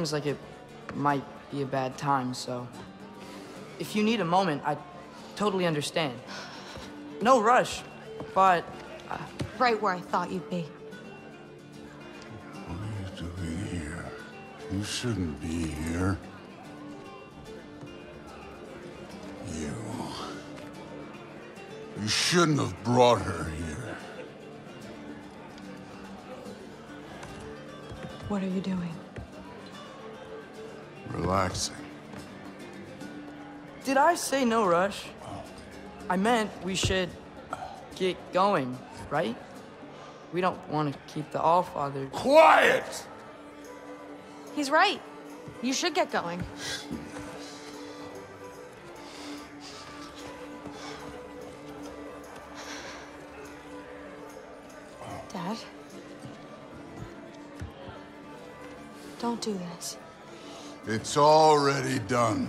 seems like it might be a bad time, so... If you need a moment, I totally understand. No rush, but... Right where I thought you'd be. What are you doing here? You shouldn't be here. You shouldn't have brought her here. What are you doing? Relaxing. Did I say no rush? I meant we should get going, right? We don't want to keep the All-Father... Quiet! He's right. You should get going. Dad? Don't do this. It's already done.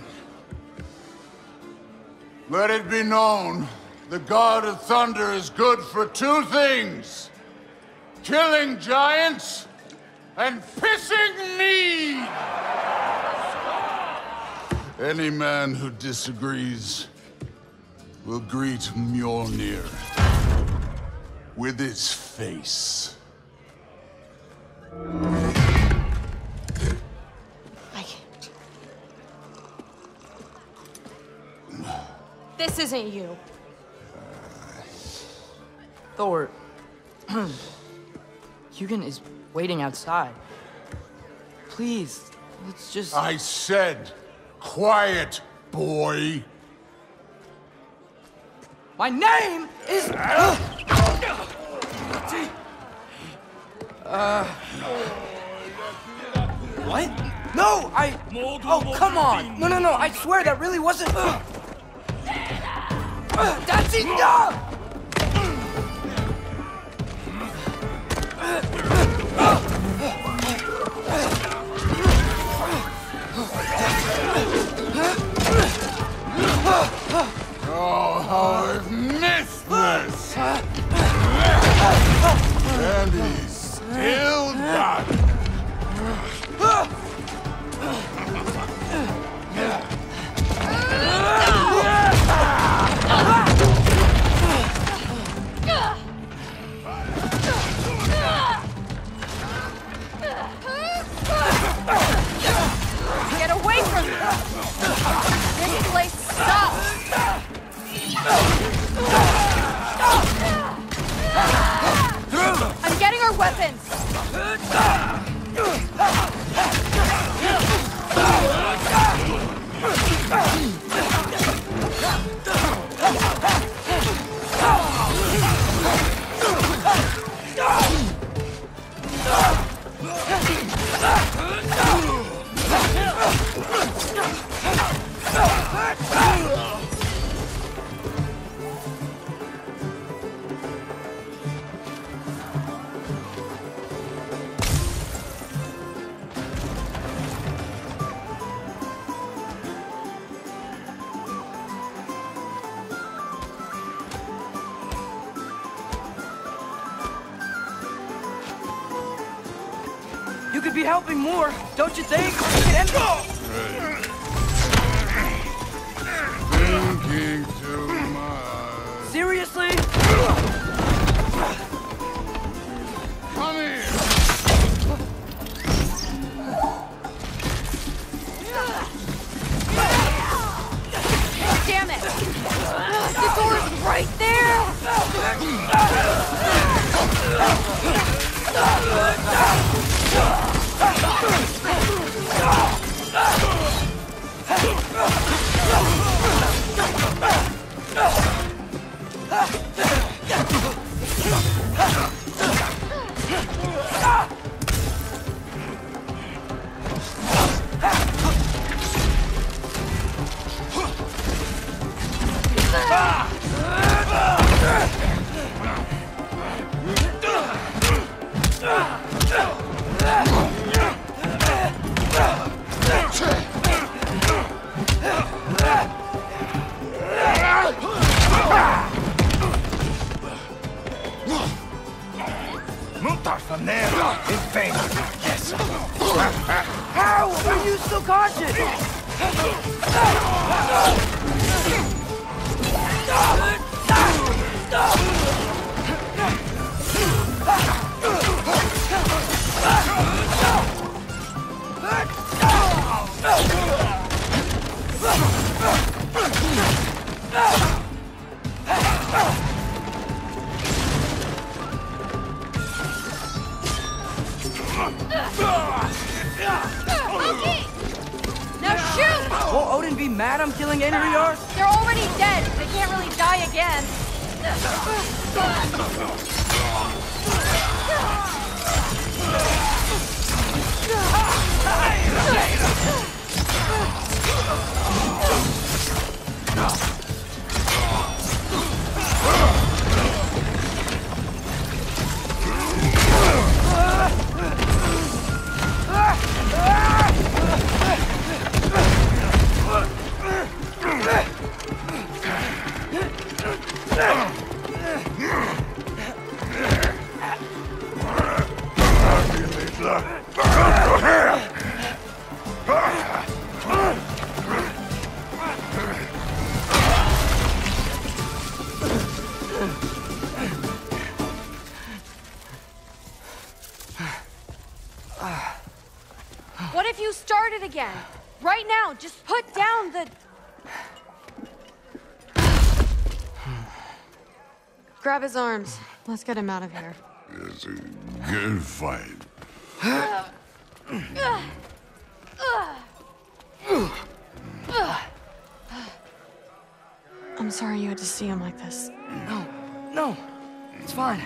Let it be known, the God of Thunder is good for two things. Killing giants and pissing me! Any man who disagrees will greet Mjolnir with its face. I can't. This isn't you. Thor... Hugin is waiting outside. Please, let's just... I said, quiet, boy! My name is... What? No, I... Oh, come on! No, I swear that really wasn't... That's enough! Oh, how I've missed this! And he's still got it. Get away from me! This place sucks! I'm getting our weapons! Helping more, don't you think? Thinking too much. Seriously? Come here! Damn it! The door is right there! Again. Right now, just put down the... Grab his arms. Let's get him out of here. It's a good fight. I'm sorry you had to see him like this. No, no. It's fine.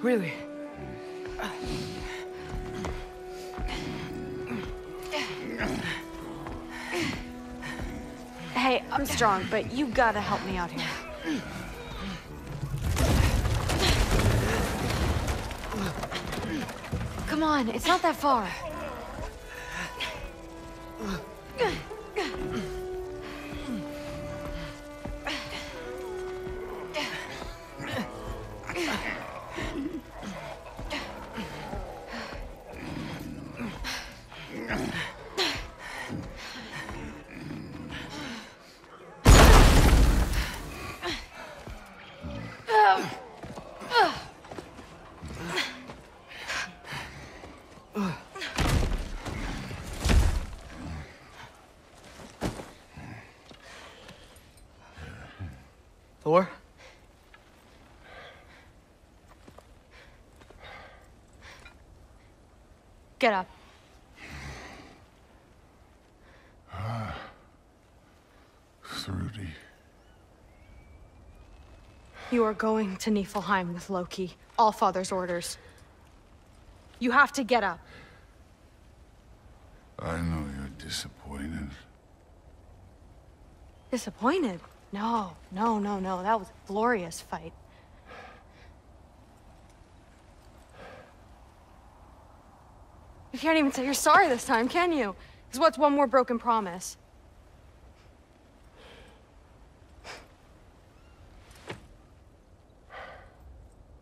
Really. Hey, I'm strong, but you gotta help me out here. Come on, it's not that far. Get up. Surtur. You are going to Niflheim with Loki. All-Father's orders. You have to get up. I know you're disappointed. Disappointed? No, no, no, no. That was a glorious fight. You can't even say you're sorry this time, can you? Because what's one more broken promise?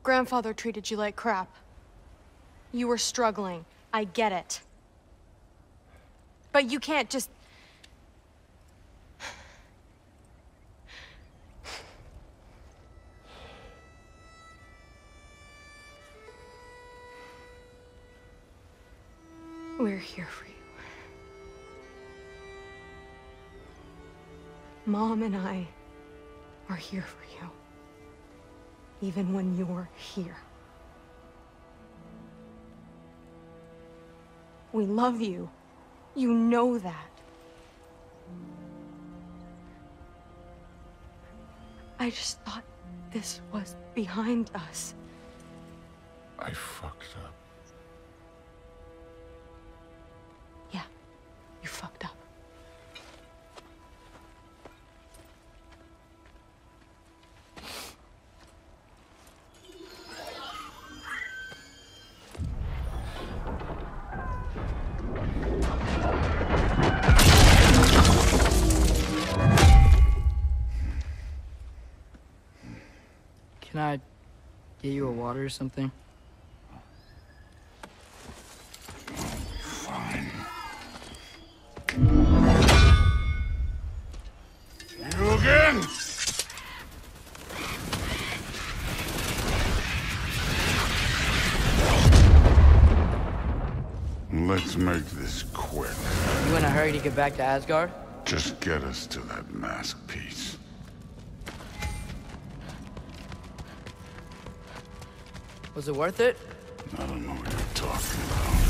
Grandfather treated you like crap. You were struggling. I get it. But you can't just... We're here for you. Mom and I are here for you. Even when you're here. We love you. You know that. I just thought this was behind us. I fucked up. You fucked up. Can I get you a water or something? Thank you. Hugin! Let's make this quick. You in a hurry to get back to Asgard? Just get us to that mask piece. Was it worth it? I don't know what you're talking about.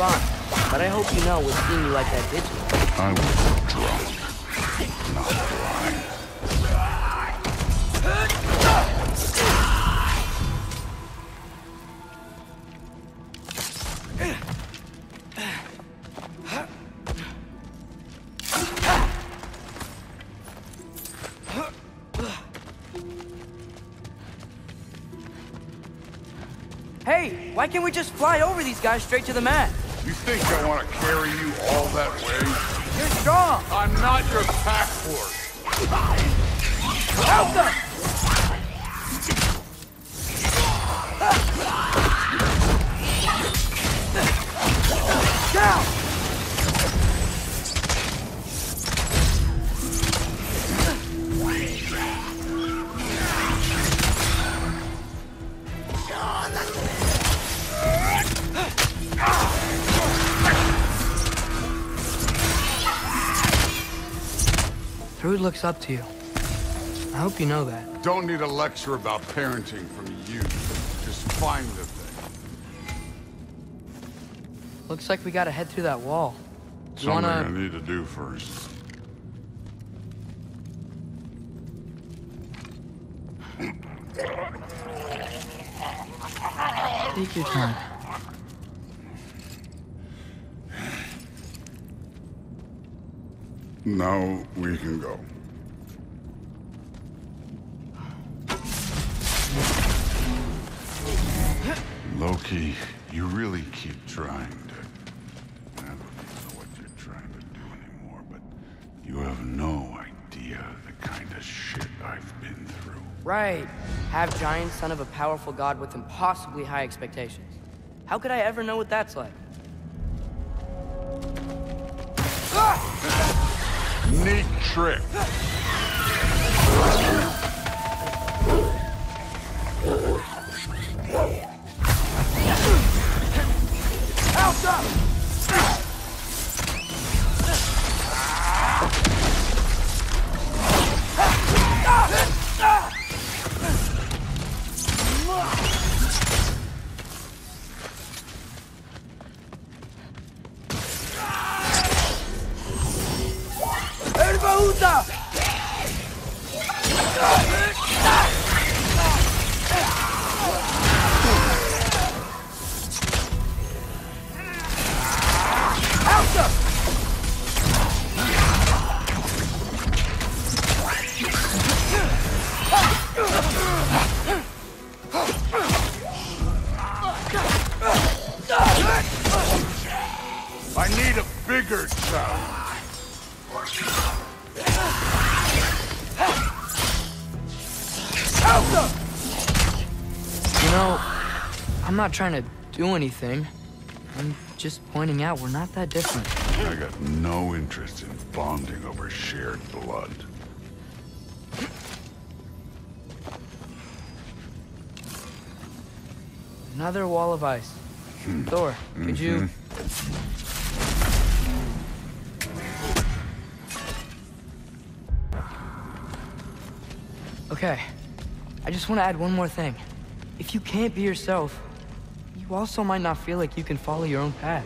Fine, but I hope you know we're seeing you like that, did you? I was drunk, not blind. Why can't we just fly over these guys straight to the mat? You think I want to carry you all that way? You're strong! I'm not your pack horse! Help them! Down! Rude looks up to you. I hope you know that. Don't need a lecture about parenting from you. Just find the thing. Looks like we gotta head through that wall. Something I need to do first. Take your time. Now we can go. Loki, you really keep trying to... I don't know what you're trying to do anymore, but you have no idea the kind of shit I've been through. Right. Half giant son of a powerful god with impossibly high expectations. How could I ever know what that's like? Neat trick. House up! I'm not trying to do anything. I'm just pointing out we're not that different. I got no interest in bonding over shared blood. Another wall of ice. Thor, could you... Okay. I just want to add one more thing. If you can't be yourself, you also might not feel like you can follow your own path.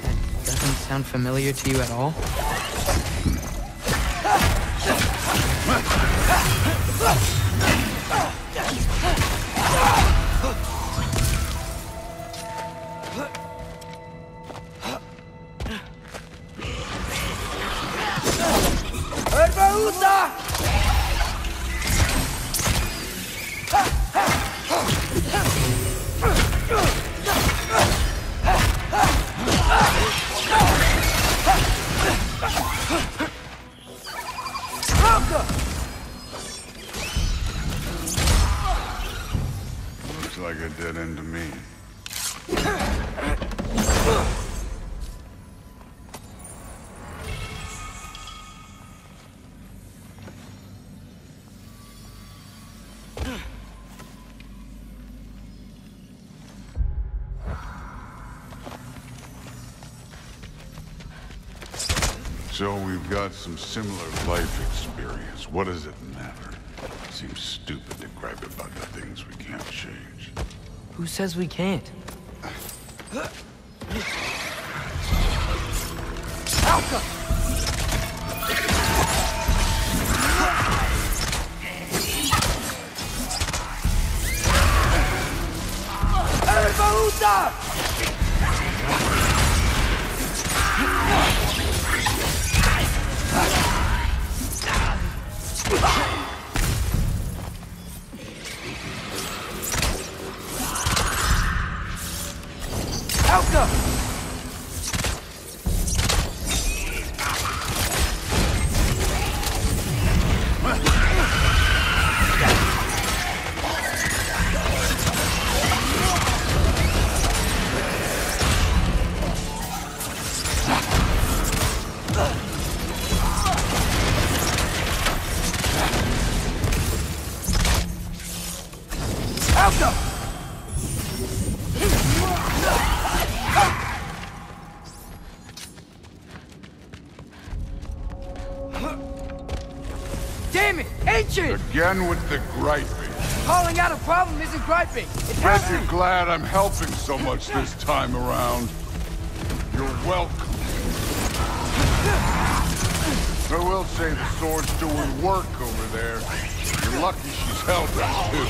That doesn't sound familiar to you at all? So we've got some similar life experience. What does it matter? It seems stupid to gripe about the things we can't change. Who says we can't? Alka! Again with the griping. Calling out a problem isn't griping. It's helping. Bet you're glad I'm helping so much this time around. You're welcome. I will say the sword's doing work over there. You're lucky she's held us too.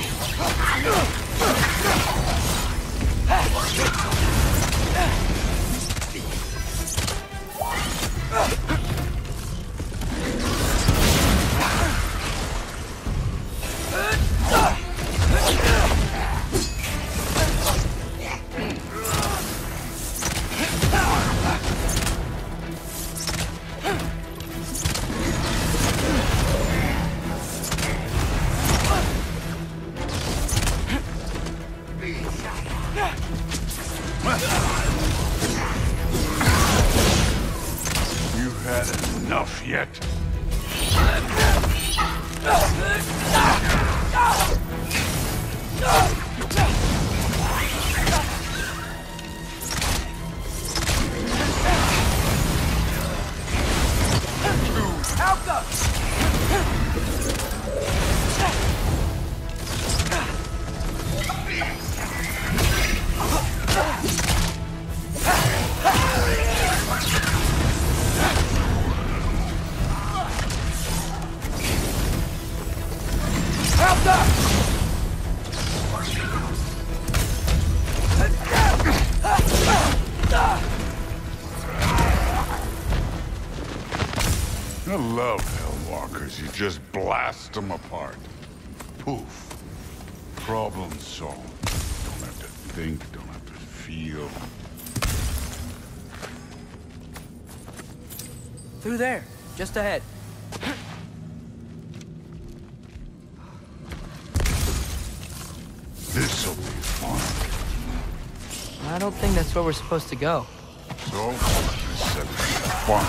Just blast them apart. Poof. Problem solved. Don't have to think, don't have to feel. Through there, just ahead. This'll be fun. I don't think that's where we're supposed to go. So, I said it fun.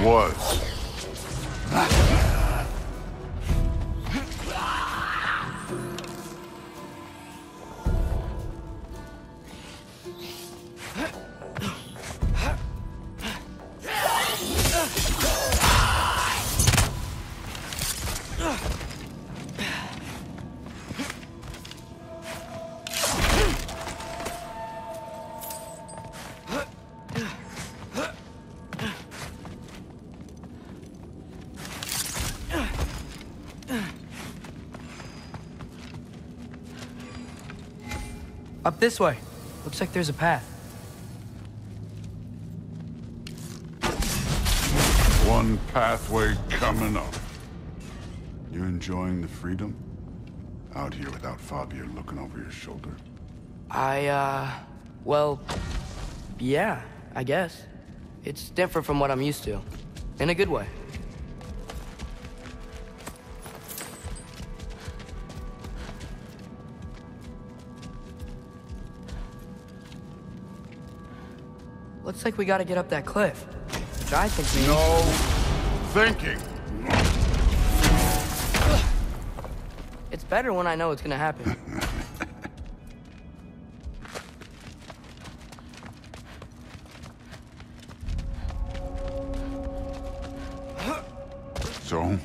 It was. Up this way. Looks like there's a path. One pathway coming up. You enjoying the freedom? Out here without Fabio looking over your shoulder? Well, yeah, I guess. It's different from what I'm used to. In a good way. Looks like we gotta get up that cliff, which I think means... No thinking! It's better when I know it's gonna happen. So,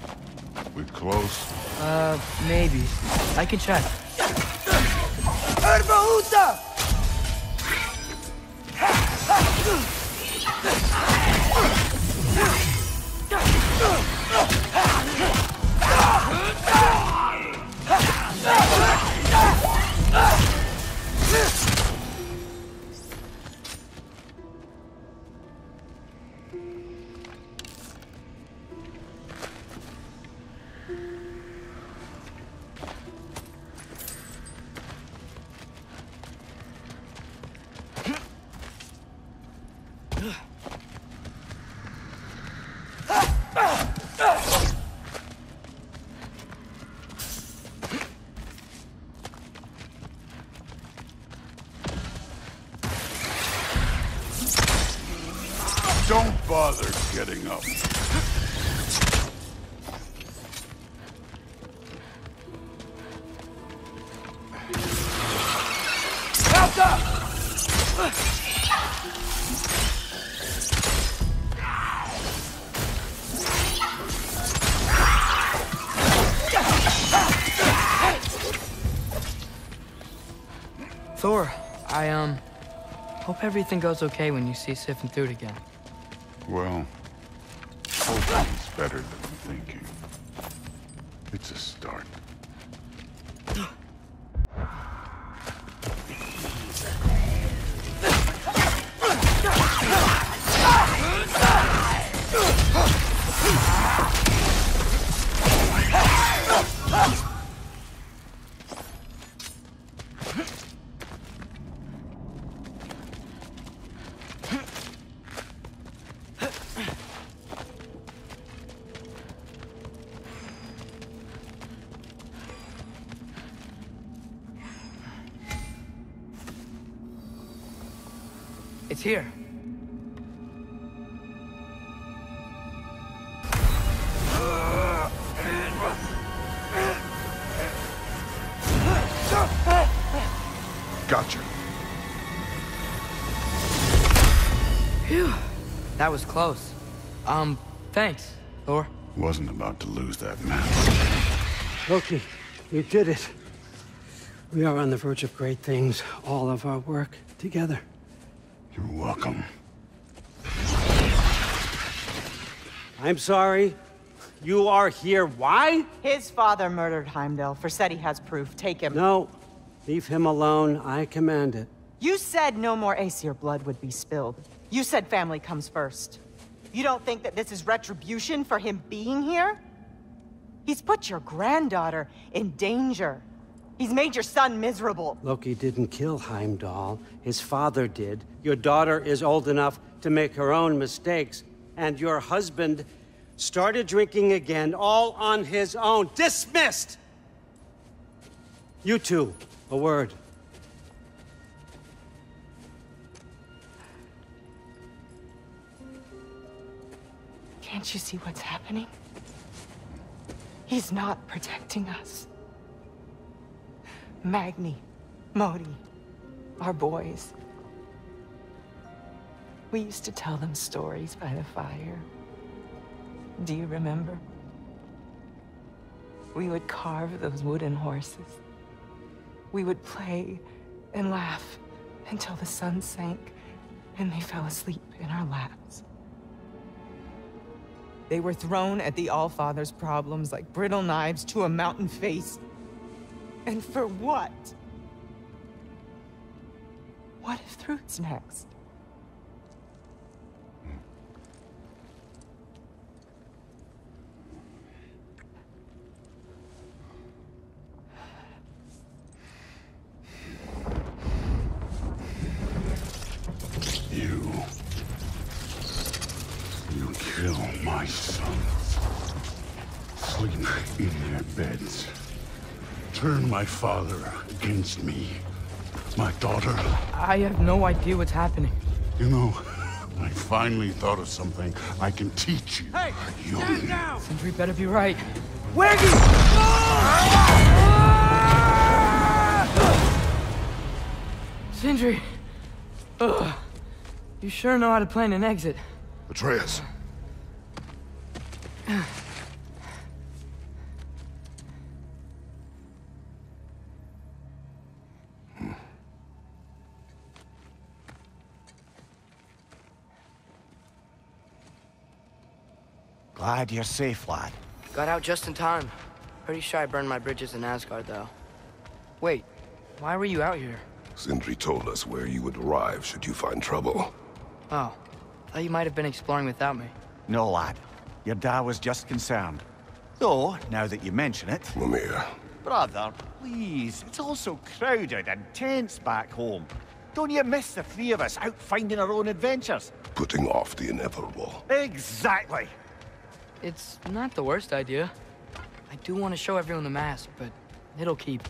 we close? Maybe. I can check. Don't bother getting up. Thor, I, hope everything goes okay when you see Sif and Thud again. Well, hoping's better than thinking. It's a start. It's here. Gotcha. Phew. That was close. Thanks, Thor. Wasn't about to lose that map. Loki, we did it. We are on the verge of great things. All of our work together. You're welcome. I'm sorry. You are here. Why? His father murdered Heimdall. Forseti has proof. Take him. No. Leave him alone. I command it. You said no more Aesir blood would be spilled. You said family comes first. You don't think that this is retribution for him being here? He's put your granddaughter in danger. He's made your son miserable. Loki didn't kill Heimdall. His father did. Your daughter is old enough to make her own mistakes. And your husband started drinking again, all on his own. Dismissed! You two, a word. Can't you see what's happening? He's not protecting us. Magni, Modi, our boys. We used to tell them stories by the fire. Do you remember? We would carve those wooden horses. We would play and laugh until the sun sank and they fell asleep in our laps. They were thrown at the All-Father's problems like brittle knives to a mountain face. And for what? What if Thrud's next? You kill my sons. Sleep in their beds. Turn my father against me, my daughter. I have no idea what's happening. You know, I finally thought of something I can teach you. Hey, stand down! Sindri better be right. Where do you... Sindri, you sure know how to plan an exit. Atreus. Glad you're safe, lad. Got out just in time. Pretty sure I burned my bridges in Asgard, though. Wait, why were you out here? Sindri told us where you would arrive should you find trouble. Oh, thought you might have been exploring without me. No, lad. Your dad was just concerned. Though, now that you mention it... Mimir. Brother, please. It's all so crowded and tense back home. Don't you miss the three of us out finding our own adventures? Putting off the inevitable. Exactly! It's not the worst idea. I do want to show everyone the mask, but it'll keep.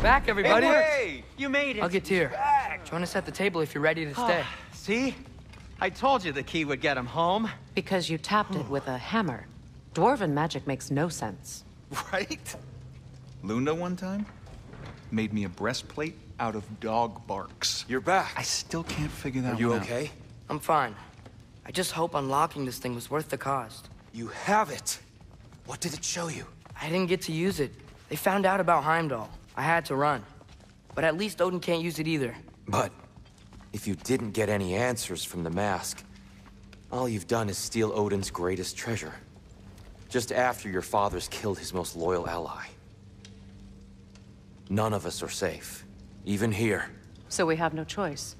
Back, everybody! Hey, you made it! I'll get Tyr. Join us at the table if you're ready to stay. See? I told you the key would get him home. Because you tapped it with a hammer. Dwarven magic makes no sense. Right? Luna one time made me a breastplate out of dog barks. You're back. I still can't figure that one out. Are you okay? I'm fine. I just hope unlocking this thing was worth the cost. You have it. What did it show you? I didn't get to use it. They found out about Heimdall. I had to run. But at least Odin can't use it either. But if you didn't get any answers from the mask, all you've done is steal Odin's greatest treasure. Just after your father's killed his most loyal ally. None of us are safe. Even here. So we have no choice.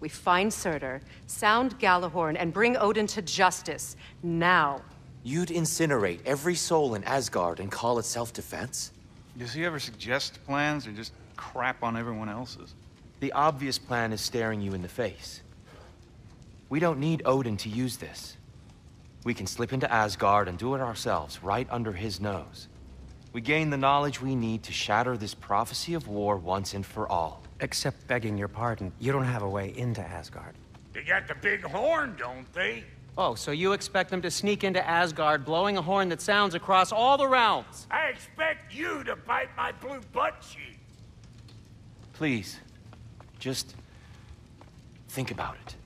We find Surtur, sound Gjallarhorn, and bring Odin to justice. Now. You'd incinerate every soul in Asgard and call it self-defense? Does he ever suggest plans, or just crap on everyone else's? The obvious plan is staring you in the face. We don't need Odin to use this. We can slip into Asgard and do it ourselves, right under his nose. We gain the knowledge we need to shatter this prophecy of war once and for all. Except, begging your pardon, you don't have a way into Asgard. They got the big horn, don't they? Oh, so you expect them to sneak into Asgard, blowing a horn that sounds across all the realms? I expect you to bite my blue butt cheek. Please, just think about it.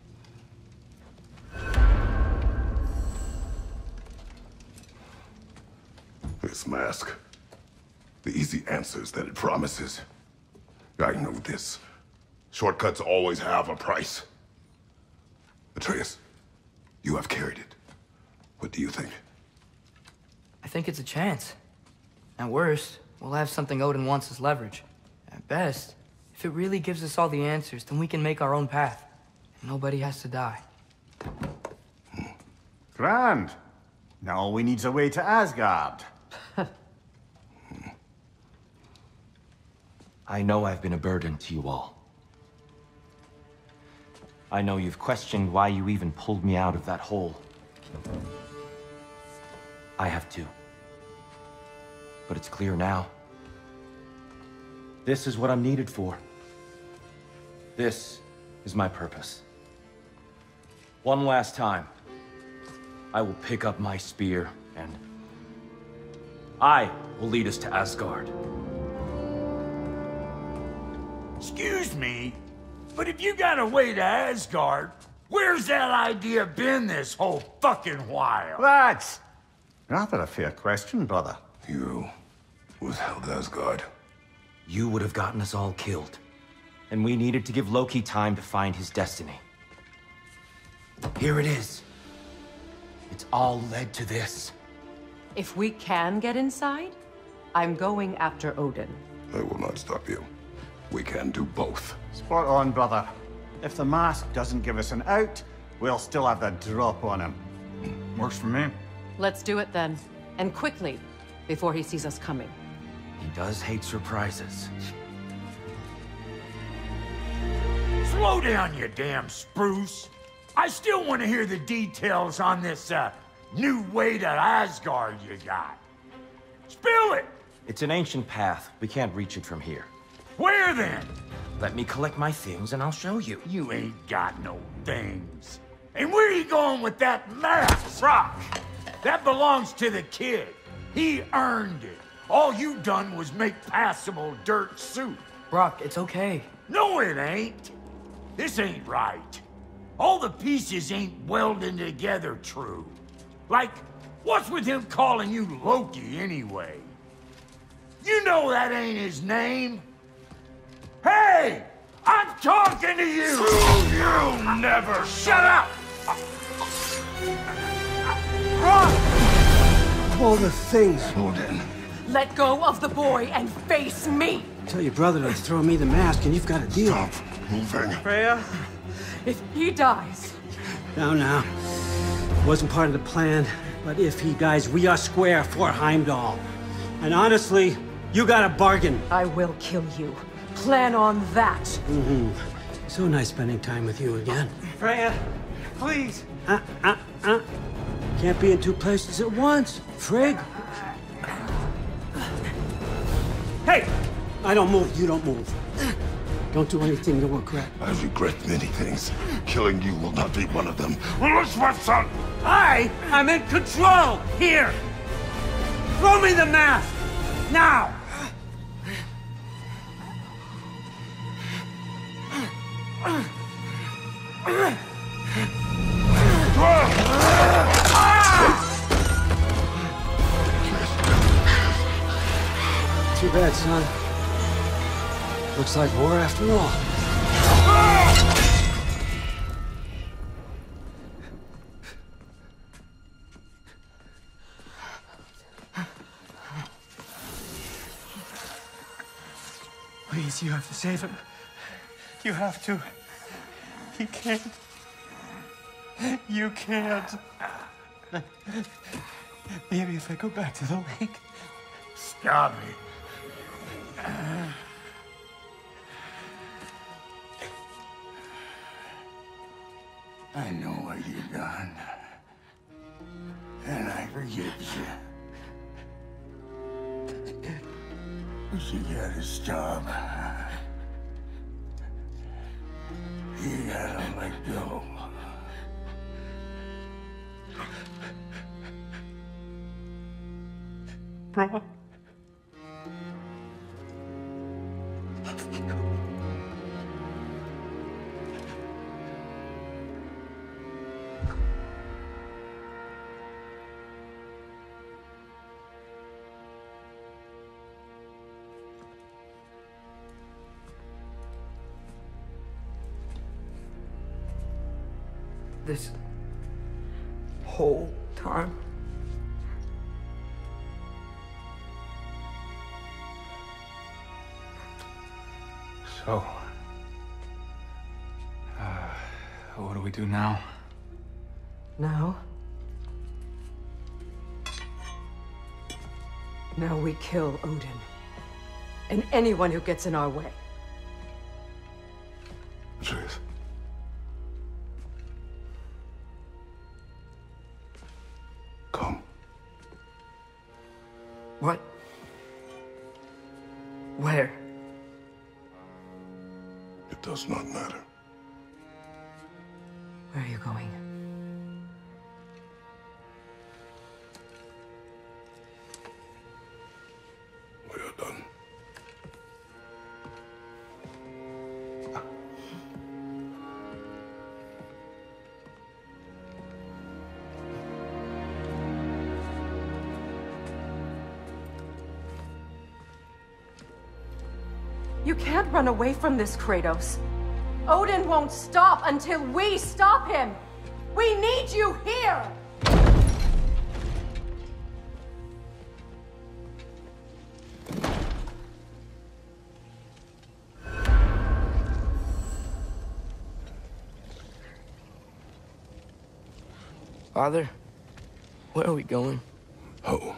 This mask, the easy answers that it promises. I know this. Shortcuts always have a price. Atreus. You have carried it. What do you think? I think it's a chance. At worst, we'll have something Odin wants as leverage. At best, if it really gives us all the answers, then we can make our own path. And nobody has to die. Grand! Now all we need's a way to Asgard. I know I've been a burden to you all. I know you've questioned why you even pulled me out of that hole. I have too. But it's clear now. This is what I'm needed for. This is my purpose. One last time, I will pick up my spear and I will lead us to Asgard. Excuse me? But if you got a way to Asgard, where's that idea been this whole fucking while? That's rather a fair question, brother. You withheld Asgard. You would have gotten us all killed. And we needed to give Loki time to find his destiny. Here it is. It's all led to this. If we can get inside, I'm going after Odin. I will not stop you. We can do both. Spot on, brother. If the mask doesn't give us an out, we'll still have the drop on him. Works for me. Let's do it then. And quickly, before he sees us coming. He does hate surprises. Slow down, you damn spruce. I still want to hear the details on this, new way to Asgard you got. Spill it! It's an ancient path. We can't reach it from here. Where then? Let me collect my things and I'll show you. You ain't got no things. And where are you going with that map, Brock? That belongs to the kid. He earned it. All you done was make passable dirt soup. Brock, it's okay. No, it ain't. This ain't right. All the pieces ain't welding together true. Like What's with him calling you Loki anyway? You know that ain't his name. Hey! I'm talking to you! You never shut up! Run! All the things, Odin. Let go of the boy and face me! Tell your brother to throw me the mask and you've got a deal. Stop moving. Freya? If he dies... No. It wasn't part of the plan, but if he dies, we are square for Heimdall. And honestly, you got a bargain. I will kill you. Plan on that. Mm-hmm. So nice spending time with you again. Freya, please. Can't be in two places at once, Frigg. Hey! I don't move, you don't move. Don't do anything you'll regret. I regret many things. Killing you will not be one of them. Loose my son! I'm in control! Here! Throw me the mask! Now! Too bad, son. Looks like war after all. Please, you have to save him. You have to. He can't. You can't. Maybe if I go back to the lake. Stop it. I know what you've done, and I forgive you. But you gotta stop. You gotta let go. Brock. This whole time. So, what do we do now? Now we kill Odin and anyone who gets in our way. Atreus. What? Where? It does not matter. Where are you going? We are done. You can't run away from this, Kratos. Odin won't stop until we stop him! We need you here! Father, where are we going? Home.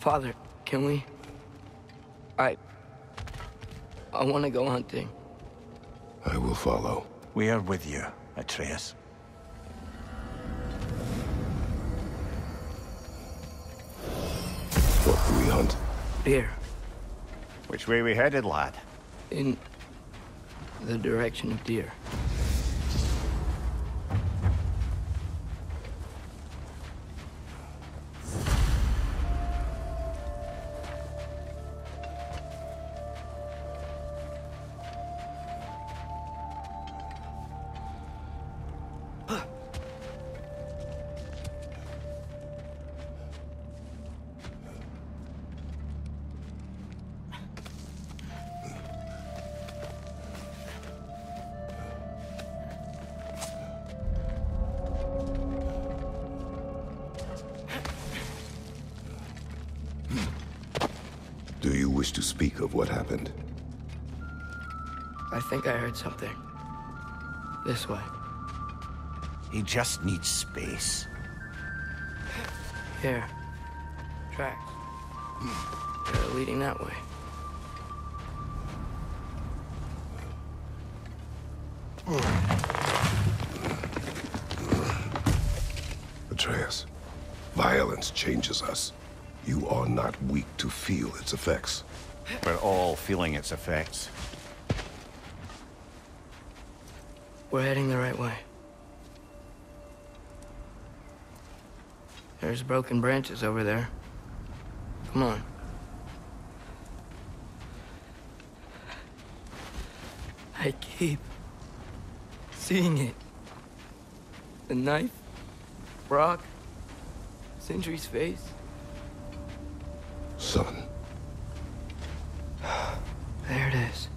Father, can we? I want to go hunting. I will follow. We are with you, Atreus. What do we hunt? Deer. Which way we headed, lad? In the direction of Tyr. Do you wish to speak of what happened? I think I heard something. This way. He just needs space. Here. Tracks. They're leading that way. Atreus, violence changes us. You are not weak to feel its effects. We're all feeling its effects. We're heading the right way. There's broken branches over there. Come on. I keep seeing it. The knife, Brock, Sindri's face. Son. There it is.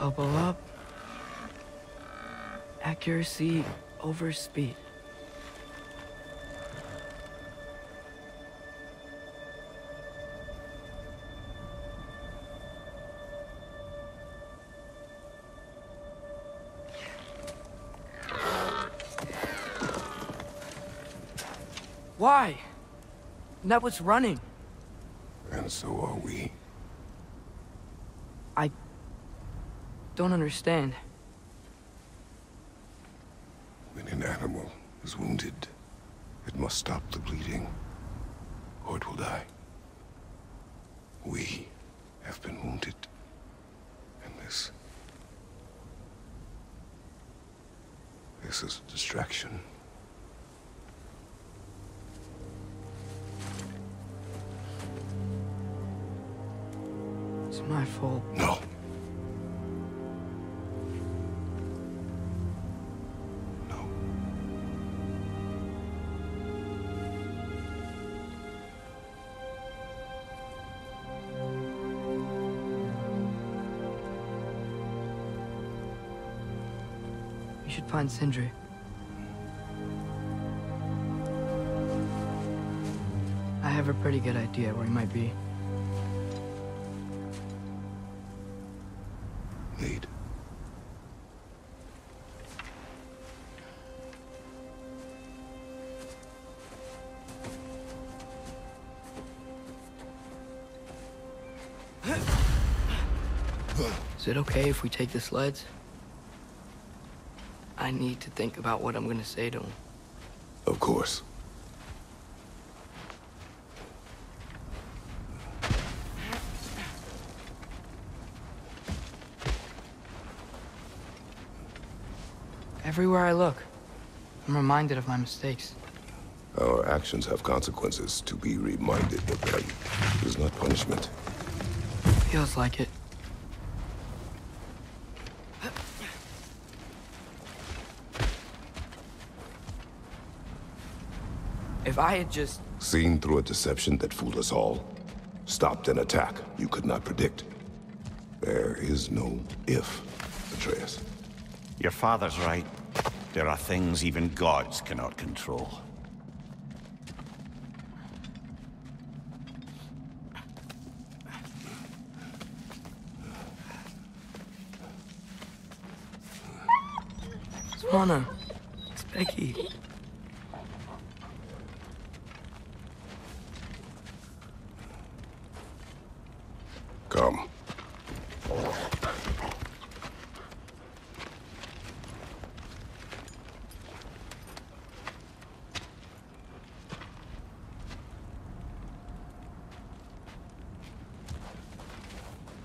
Elbow up. Accuracy over speed. Why? And that was running. And so are we. I don't understand. When an animal is wounded, it must stop the bleeding, or it will die. We have been wounded in this. This is a distraction. My fault. No. No. You should find Sindri. I have a pretty good idea where he might be. Is it okay if we take the sleds? I need to think about what I'm going to say to him. Of course. Everywhere I look, I'm reminded of my mistakes. Our actions have consequences. To be reminded of them is not punishment. Feels like it. If I had just seen through a deception that fooled us all, stopped an attack you could not predict. There is no if, Atreus. Your father's right. There are things even gods cannot control. Swanna, it's Becky. come.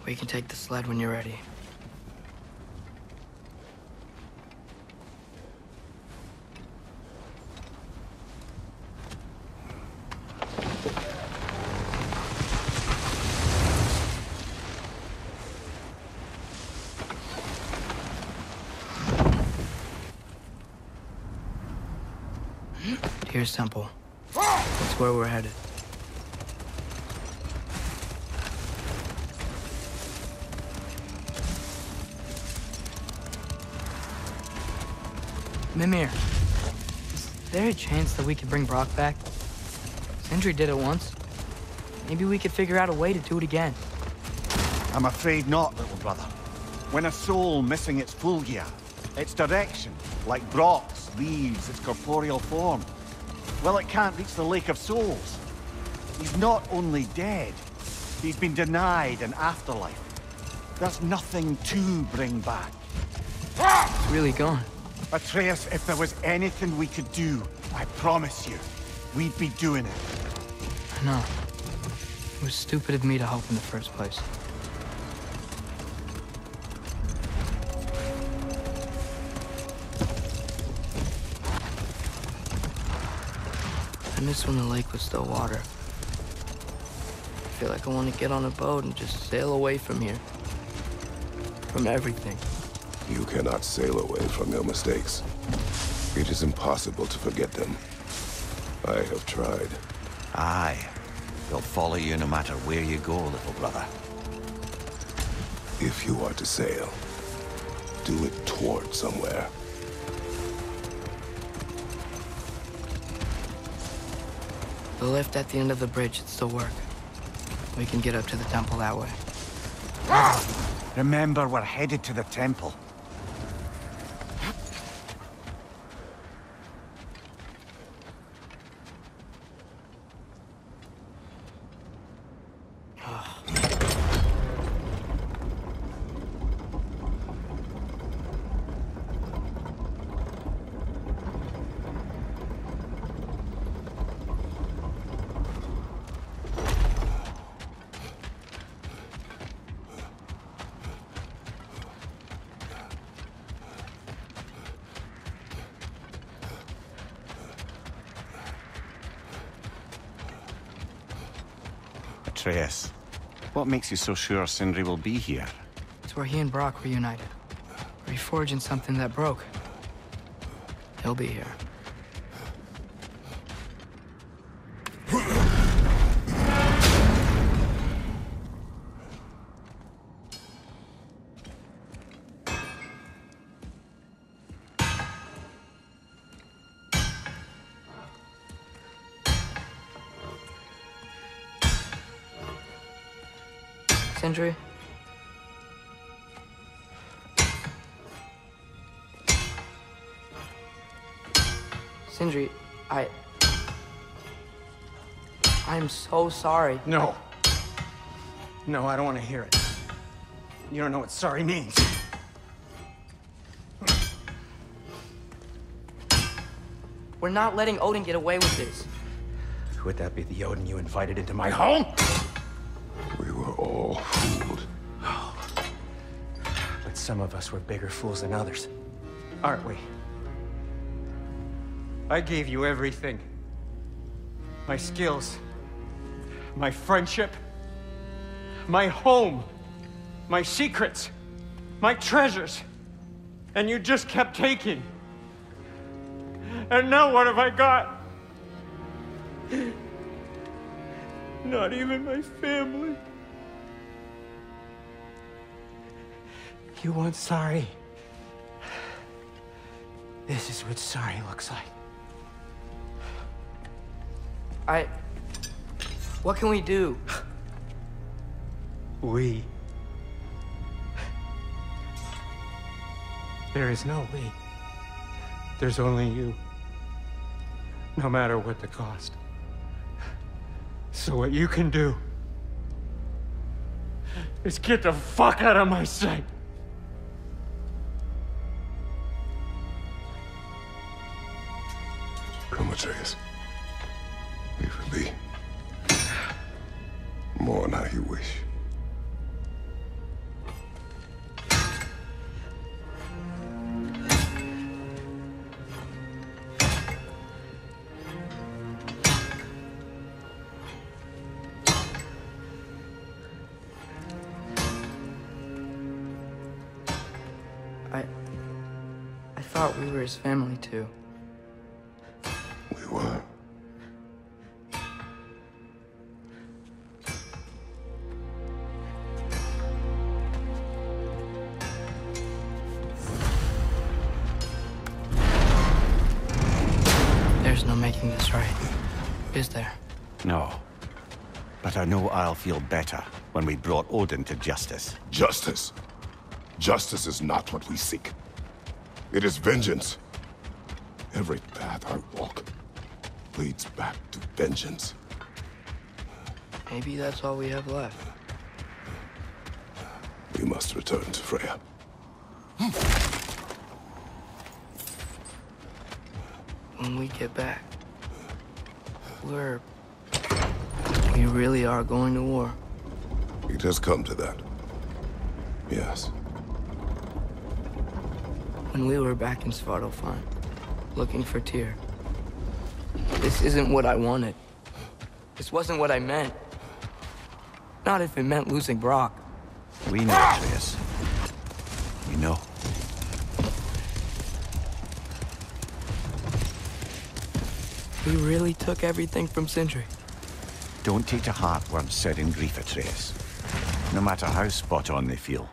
We can take the sled when you're ready. Here's Temple. That's where we're headed. Mimir, is there a chance that we could bring Brock back? Sindri did it once. Maybe we could figure out a way to do it again. I'm afraid not, little brother. When a soul missing its full gear, its direction, like Brock's, leaves its corporeal form, well, it can't reach the Lake of Souls. He's not only dead, he's been denied an afterlife. There's nothing to bring back. It's really gone. Atreus, if there was anything we could do, I promise you, we'd be doing it. I know. It was stupid of me to help in the first place. I missed when the lake was still water. I feel like I want to get on a boat and just sail away from here. From everything. You cannot sail away from your mistakes. It is impossible to forget them. I have tried. Aye. They'll follow you no matter where you go, little brother. If you are to sail, do it toward somewhere. The lift at the end of the bridge should still work. We can get up to the temple that way. Remember, we're headed to the temple. Atreus, what makes you so sure Sindri will be here? It's where he and Brock were united, reforging something that broke. He'll be here. Sindri? Sindri, I'm so sorry. No. No, I don't want to hear it. You don't know what sorry means. We're not letting Odin get away with this. Would that be the Odin you invited into my home? Some of us were bigger fools than others, aren't we? I gave you everything. My skills, my friendship, my home, my secrets, my treasures, and you just kept taking. And now what have I got? Not even my family. You want sorry? This is what sorry looks like. What can we do? We. There is no we. There's only you. No matter what the cost. So what you can do is get the fuck out of my sight. Come, Atreus. Leave it be. Mourn how you wish. His family too. We were. There's no making this right, is there? No. But I know I'll feel better when we brought Odin to justice. Justice? Justice is not what we seek. It is vengeance. Every path I walk leads back to vengeance. Maybe that's all we have left. We must return to Freya. When we get back, we really are going to war. It has come to that. Yes. When we were back in Svartalfheim, looking for Tyr. This isn't what I wanted. This wasn't what I meant. Not if it meant losing Brock. We know, Atreus. We know. We really took everything from Sindri. Don't take to heart words said in grief, Atreus. No matter how spot on they feel.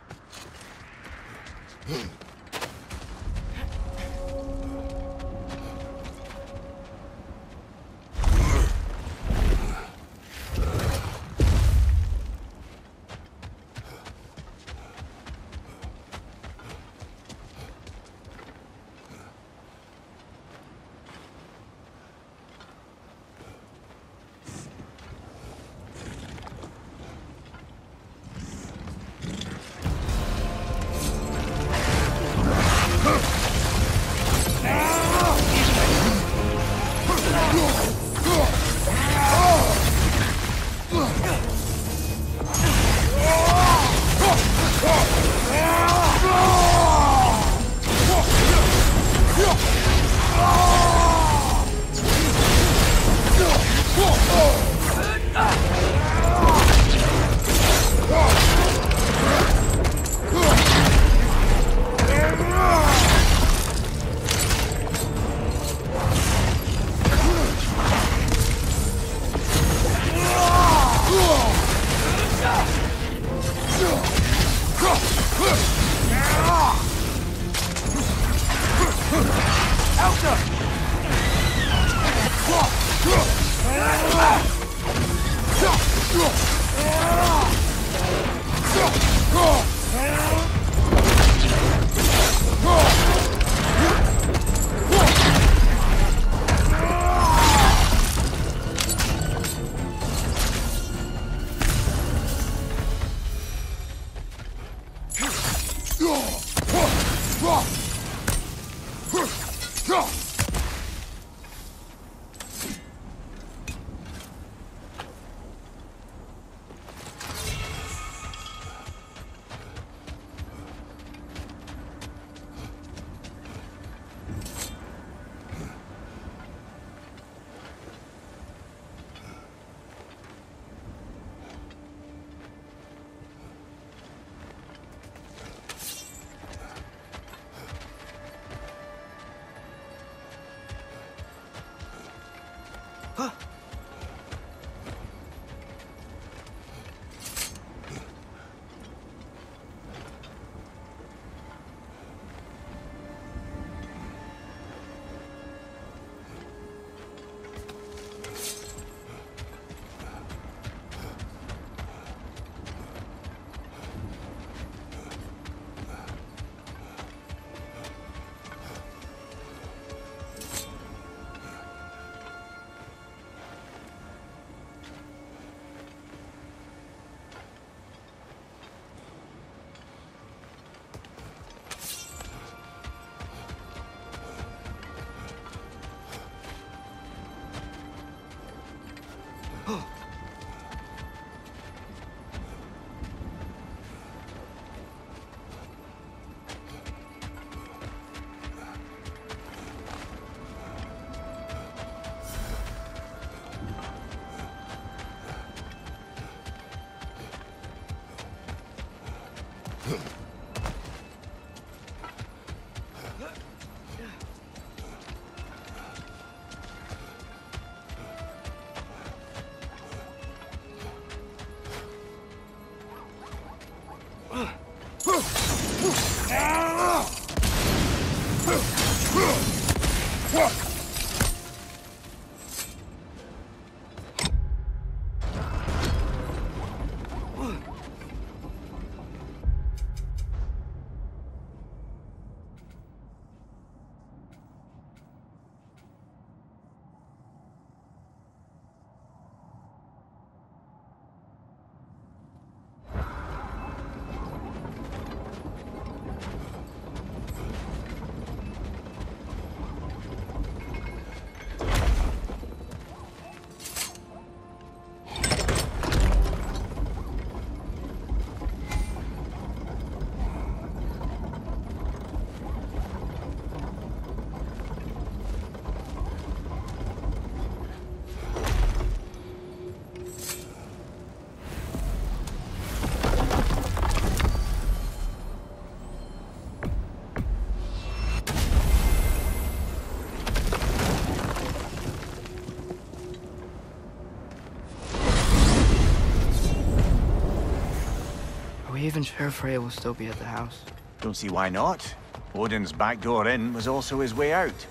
Even sure Freya will still be at the house. Don't see why not. Odin's back door in was also his way out.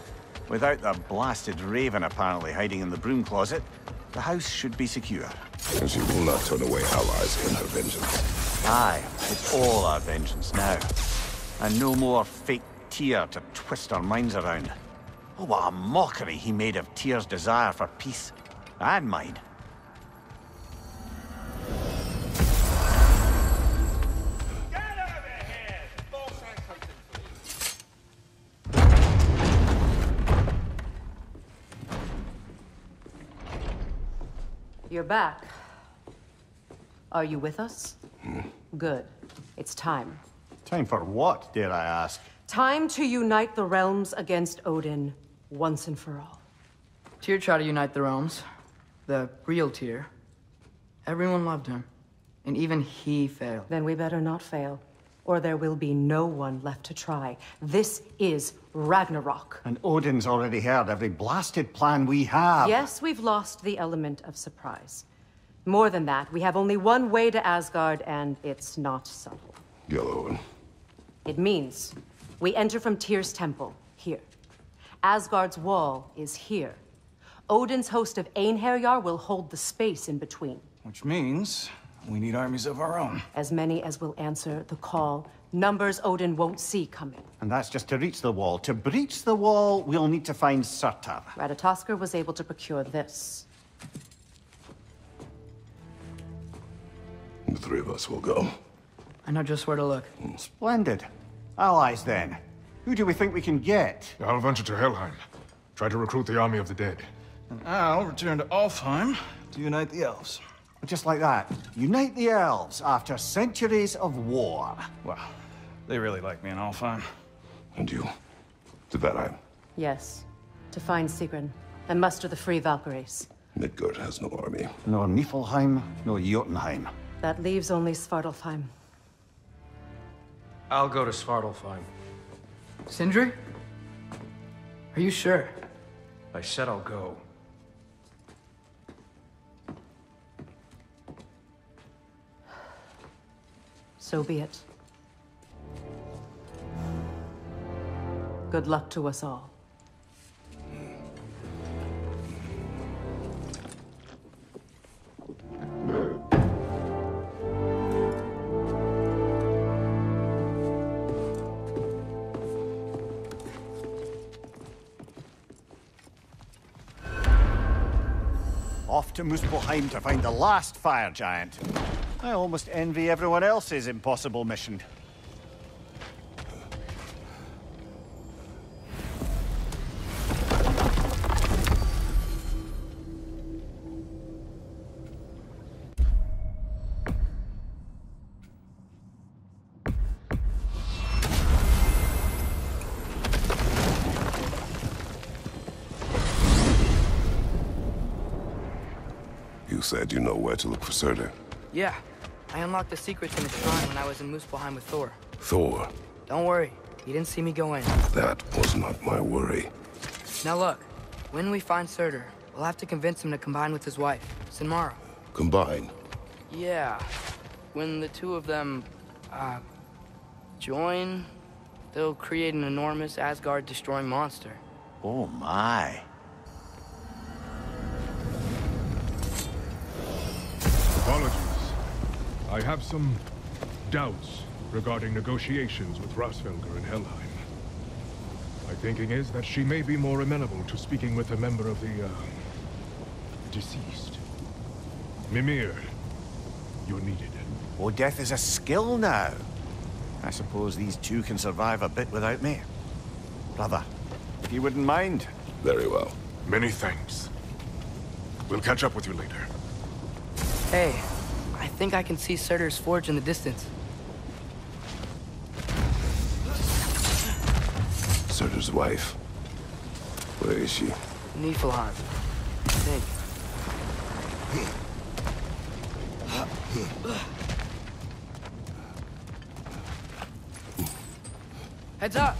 Without that blasted raven apparently hiding in the broom closet, the house should be secure. And she will not turn away allies in her vengeance. Aye, it's all our vengeance now. And no more fake Tyr to twist our minds around. Oh, what a mockery he made of Tyr's desire for peace. And mine. You're back. Are you with us? Good. It's time. Time for what, dare I ask? Time to unite the realms against Odin, once and for all. Tyr tried to unite the realms. The real Tyr. Everyone loved him. And even he failed. Then we better not fail, or there will be no one left to try. This is Ragnarok. And Odin's already heard every blasted plan we have. Yes, we've lost the element of surprise. More than that, we have only one way to Asgard, and it's not subtle. Gjallarhorn. It means we enter from Tyr's temple, here. Asgard's wall is here. Odin's host of Einherjar will hold the space in between. Which means we need armies of our own. As many as will answer the call. Numbers Odin won't see coming. And that's just to reach the wall. To breach the wall, we'll need to find Surtur. Ratatoskr was able to procure this. The three of us will go. I know just where to look. Splendid. Allies, then. Who do we think we can get? I'll venture to Helheim. Try to recruit the army of the dead. And I'll return to Alfheim to unite the elves. Just like that. Unite the elves after centuries of war. Well, they really like me in Alfheim. And you? To Valheim? Yes. To find Sigrun and muster the free Valkyries. Midgard has no army. Nor Niflheim, nor Jotunheim. That leaves only Svartalfheim. I'll go to Svartalfheim. Sindri? Are you sure? I said I'll go. So be it. Good luck to us all. Off to Muspelheim to find the last fire giant. I almost envy everyone else's impossible mission. said you know where to look for Surtur. Yeah. I unlocked the secrets in his shrine when I was in Muspelheim with Thor. Thor? Don't worry. You didn't see me go in. That was not my worry. Now look. When we find Surtur, we'll have to convince him to combine with his wife, Sinmara. Combine? Yeah. When the two of them, join, they'll create an enormous Asgard-destroying monster. Oh my. Apologies. I have some doubts regarding negotiations with Rosfelger in Helheim. My thinking is that she may be more amenable to speaking with a member of the, deceased. Mimir, you're needed. Or death is a skill now. I suppose these two can survive a bit without me. Brother, if you wouldn't mind. Very well. Many thanks. We'll catch up with you later. Hey, I think I can see Surtur's forge in the distance. Surtur's wife. Where is she? Niflheim, I think. Heads up!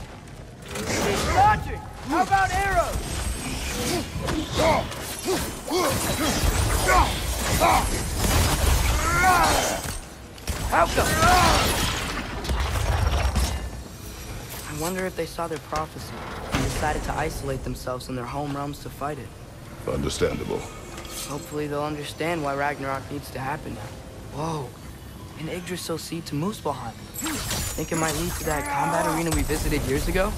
She's dodging! How about arrows? How come? I wonder if they saw their prophecy and decided to isolate themselves in their home realms to fight it. Understandable. Hopefully they'll understand why Ragnarok needs to happen now. Whoa. An Yggdrasil seed to Muspelheim. Think it might lead to that combat arena we visited years ago?